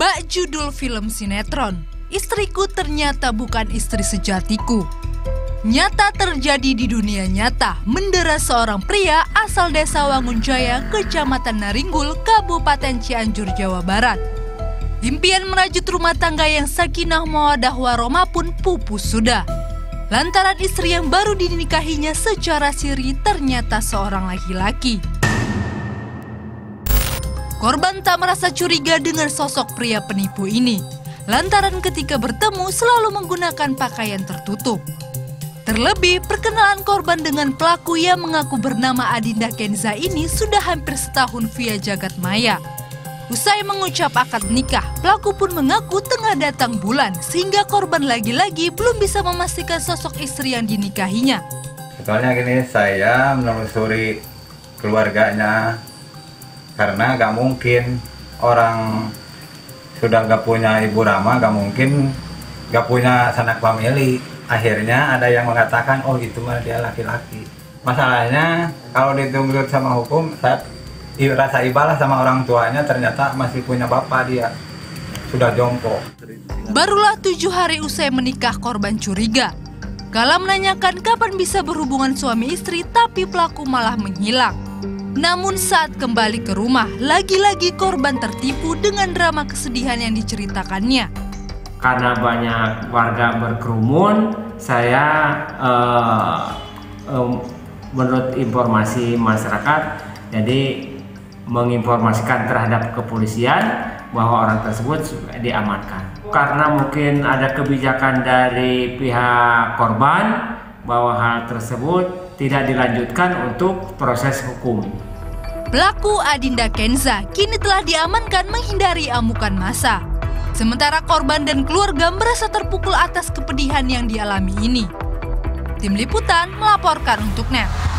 bak judul film sinetron, istriku ternyata bukan istri sejatiku. Nyata terjadi di dunia nyata, mendera seorang pria asal Desa Wangunjaya, Kecamatan Naringgul, Kabupaten Cianjur, Jawa Barat. Impian merajut rumah tangga yang sakinah mawaddah warahmah pun pupus sudah. Lantaran istri yang baru dinikahinya secara siri ternyata seorang laki-laki. Korban tak merasa curiga dengan sosok pria penipu ini. Lantaran ketika bertemu selalu menggunakan pakaian tertutup. Terlebih, perkenalan korban dengan pelaku yang mengaku bernama Adinda Kenza ini sudah hampir setahun via jagat maya. Usai mengucap akad nikah, pelaku pun mengaku tengah datang bulan, sehingga korban lagi-lagi belum bisa memastikan sosok istri yang dinikahinya. Soalnya gini, saya menelusuri keluarganya, karena gak mungkin orang sudah gak punya ibu rama, gak mungkin gak punya sanak famili. Akhirnya ada yang mengatakan, oh itu mah dia laki-laki. Masalahnya, kalau dituntut sama hukum, saya rasa ibalah sama orang tuanya, ternyata masih punya bapak dia, sudah jompo. Barulah 7 hari usai menikah korban curiga. Kala menanyakan kapan bisa berhubungan suami istri, tapi pelaku malah menghilang. Namun saat kembali ke rumah, lagi-lagi korban tertipu dengan drama kesedihan yang diceritakannya. Karena banyak warga berkerumun, saya menurut informasi masyarakat, jadi menginformasikan terhadap kepolisian bahwa orang tersebut diamankan. Karena mungkin ada kebijakan dari pihak korban bahwa hal tersebut tidak dilanjutkan untuk proses hukum. Pelaku Adinda Kenza kini telah diamankan menghindari amukan massa. Sementara korban dan keluarga merasa terpukul atas kepedihan yang dialami ini. Tim liputan melaporkan untuk NET.